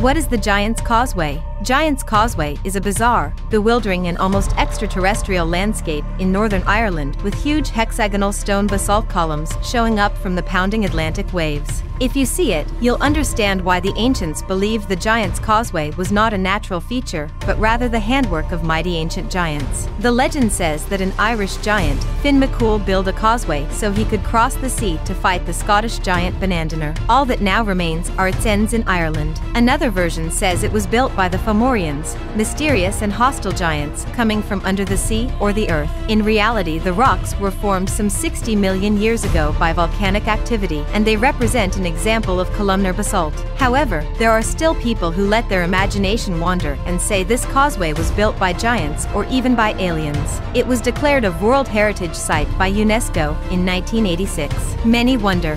What is the Giant's Causeway? Giant's Causeway is a bizarre, bewildering and almost extraterrestrial landscape in Northern Ireland with huge hexagonal stone basalt columns showing up from the pounding Atlantic waves. If you see it, you'll understand why the ancients believed the Giant's Causeway was not a natural feature, but rather the handwork of mighty ancient giants. The legend says that an Irish giant, Finn McCool, built a causeway so he could cross the sea to fight the Scottish giant Benandonner. All that now remains are its ends in Ireland. Another version says it was built by the Fomorians, mysterious and hostile giants coming from under the sea or the earth. In reality, the rocks were formed some 60 million years ago by volcanic activity, and they represent an example of columnar basalt. However, there are still people who let their imagination wander and say this causeway was built by giants or even by aliens. It was declared a World Heritage Site by UNESCO in 1986. Many wonder,